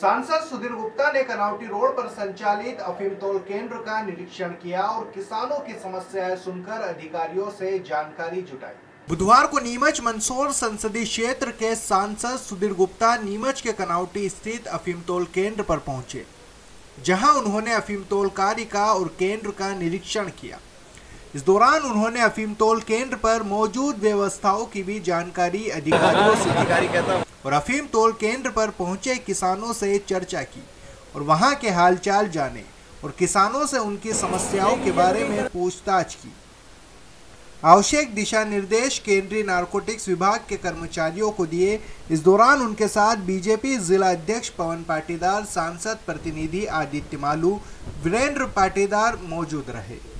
सांसद सुधीर गुप्ता ने कनावटी रोड पर संचालित अफीम तौल केंद्र का निरीक्षण किया और किसानों की समस्याएं सुनकर अधिकारियों से जानकारी जुटाई। बुधवार को नीमच मंसौर संसदीय क्षेत्र के सांसद सुधीर गुप्ता नीमच के कनावटी स्थित अफीम तौल केंद्र पर पहुंचे, जहां उन्होंने अफीम तौल कार्य का और केंद्र का निरीक्षण किया। इस दौरान उन्होंने अफीम तौल केंद्र पर मौजूद व्यवस्थाओं की भी जानकारी अधिकारियों से और अफीम तौल केंद्र पर पहुंचे किसानों से चर्चा की और वहां के हालचाल जाने और किसानों से उनकी समस्याओं के बारे में पूछताछ की। आवश्यक दिशा निर्देश केंद्रीय नारकोटिक्स विभाग के कर्मचारियों को दिए। इस दौरान उनके साथ बीजेपी जिला अध्यक्ष पवन पाटीदार, सांसद प्रतिनिधि आदित्य मालू, वीरेंद्र पाटीदार मौजूद रहे।